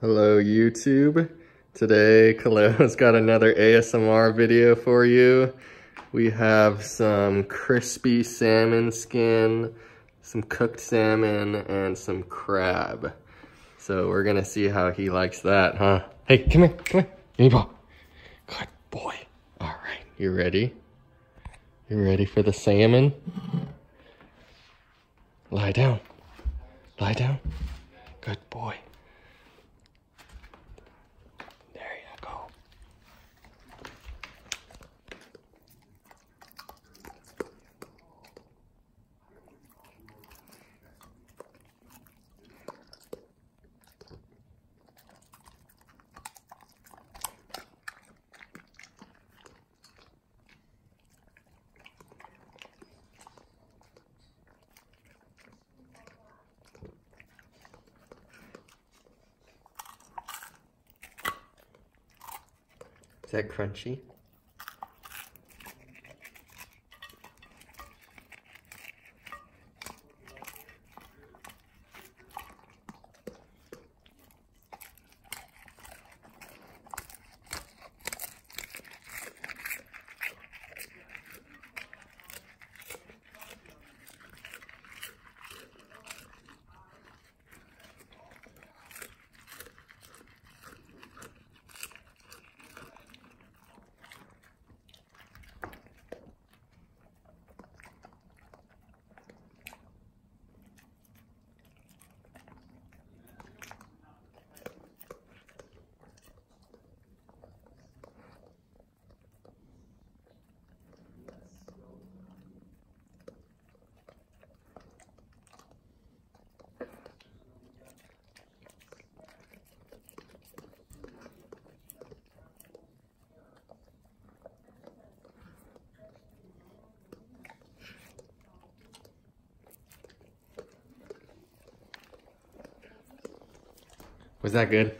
Hello YouTube. Today Kaleo's got another ASMR video for you. We have some crispy salmon skin, some cooked salmon, and some crab. So we're gonna see how he likes that, huh? Hey, come here, give me ball. Good boy. All right, you ready? You ready for the salmon? Lie down, lie down. Good boy. Is that crunchy? Was that good?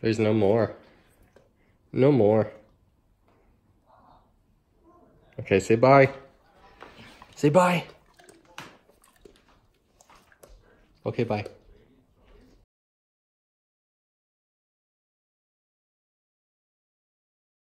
There's no more. No more. Okay, say bye. Say bye. Okay, bye.